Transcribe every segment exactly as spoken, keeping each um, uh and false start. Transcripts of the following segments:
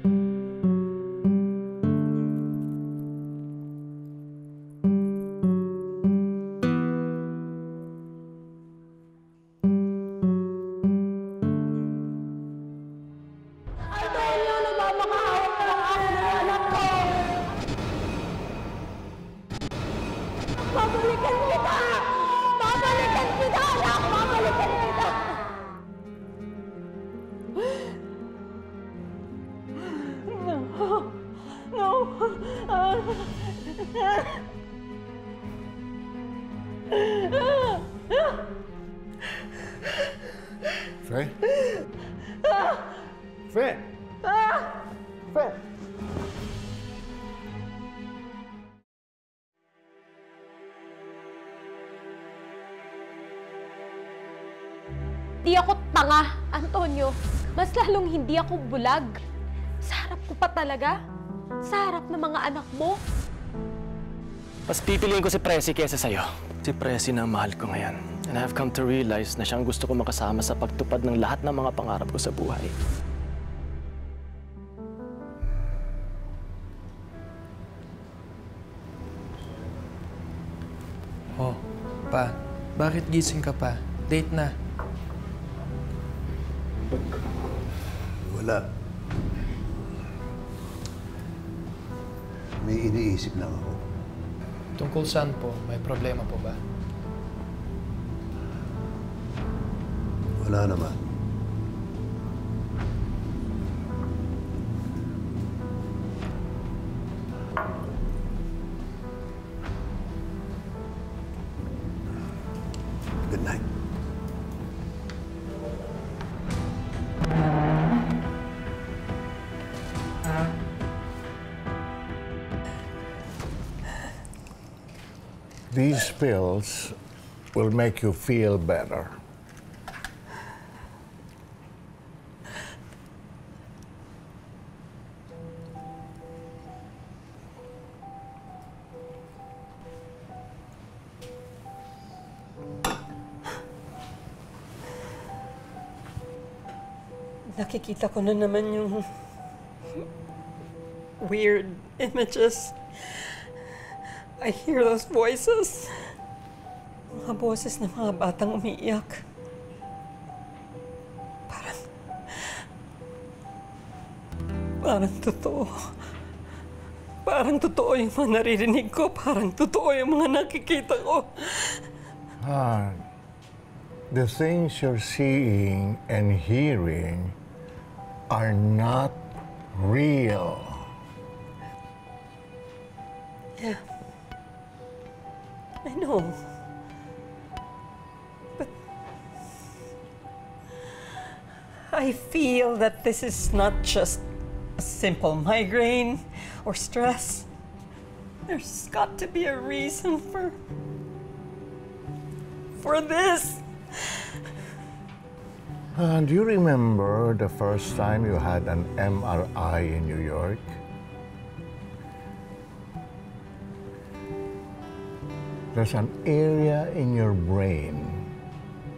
Babalikan kita! Babalikan kita, anak! Babalikan kita! No! No! Fred? Fred! Fred! Hindi ako tanga, Antonio. Mas lalong hindi ako bulag. Sa harap ko pa talaga. Sa harap ng mga anak mo. Mas pipiliin ko si Prezzy kesa sa'yo. Si Prezzy na mahal ko ngayon. And I've come to realize na siyang gusto ko makasama sa pagtupad ng lahat ng mga pangarap ko sa buhay. Oh, pa. Bakit gising ka pa? Date na. Wala. May iniisip lang ako. Tungkol saan po? May problema po ba? Wala naman. Good night. These pills will make you feel better. Nakikita ko na naman yung weird images. I hear those voices. Mga boses na mga batang umiiyak. Parang... Parang totoo. Parang totoo yung mga naririnig ko. Parang totoo yung mga nakikita ko. Ah, the things you're seeing and hearing are not real. Yeah. I know, but I feel that this is not just a simple migraine or stress. There's got to be a reason for, for this. Uh, do you remember the first time you had an M R I in New York? There's an area in your brain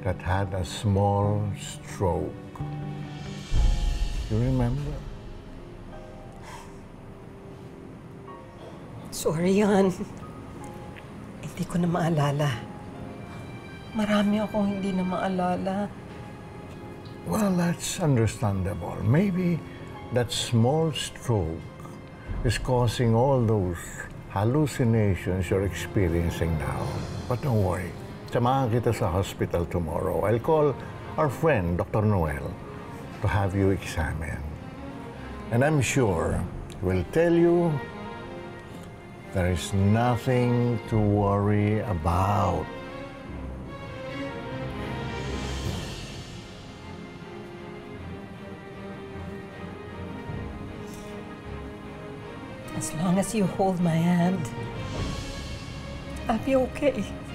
that had a small stroke. You remember? Sorry, Han. Hindi ko na maalala. Marami akong hindi na maalala. Well, that's understandable. Maybe that small stroke is causing all those hallucinations you're experiencing now. But don't worry. Samahan kita sa hospital tomorrow. I'll call our friend, Doctor Noel, to have you examined. And I'm sure he will tell you there is nothing to worry about. As long as you hold my hand, I'll be okay.